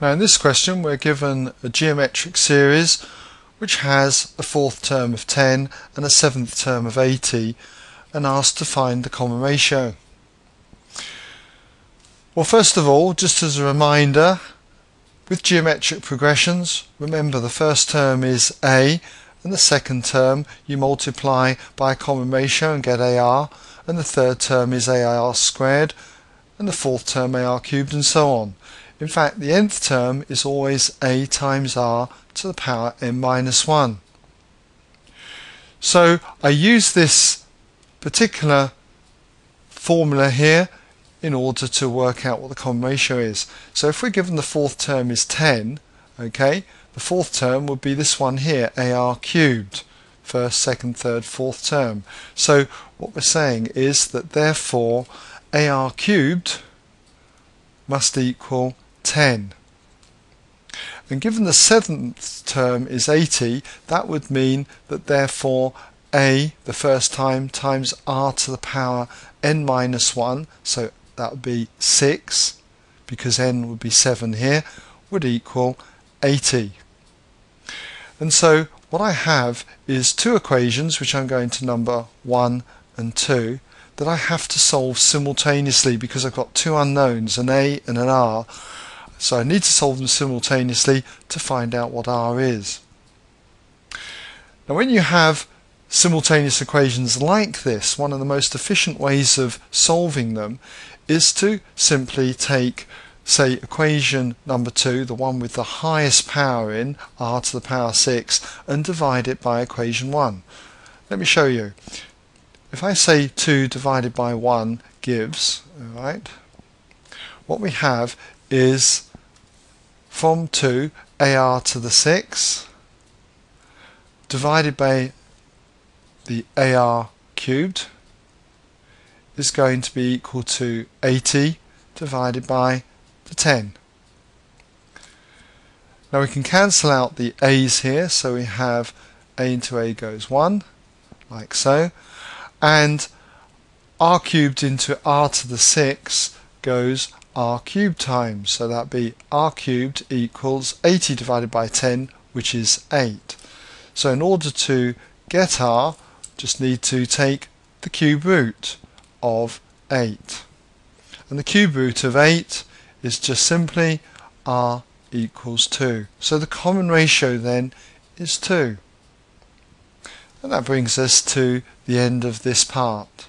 Now in this question we're given a geometric series which has a fourth term of 10 and a seventh term of 80 and asked to find the common ratio. Well, first of all, just as a reminder, with geometric progressions, remember the first term is A and the second term you multiply by a common ratio and get AR, and the third term is AR squared and the fourth term AR cubed and so on. In fact, the nth term is always a times r to the power n minus 1. So I use this particular formula here in order to work out what the common ratio is. So if we're given the fourth term is 10, okay, the fourth term would be this one here, ar cubed, first, second, third, fourth term. So what we're saying is that therefore ar cubed must equal 10. And given the seventh term is 80, that would mean that therefore a, the first time, times r to the power n minus 1, so that would be 6, because n would be 7 here, would equal 80. And so what I have is two equations, which I'm going to number 1 and 2, that I have to solve simultaneously because I've got two unknowns, an a and an r. So I need to solve them simultaneously to find out what r is. Now when you have simultaneous equations like this, one of the most efficient ways of solving them is to simply take, say, equation number 2, the one with the highest power in, r to the power 6, and divide it by equation 1. Let me show you. If I say 2 divided by 1 gives, all right, what we have is from 2 ar to the 6 divided by the ar cubed is going to be equal to 80 divided by the 10. Now we can cancel out the a's here, so we have a into a goes 1, like so. And r cubed into r to the 6 goes r cubed times, so that would be r cubed equals 80 divided by 10, which is 8. So in order to get r, just need to take the cube root of 8. And the cube root of 8 is just simply r equals 2. So the common ratio then is 2. And that brings us to the end of this part.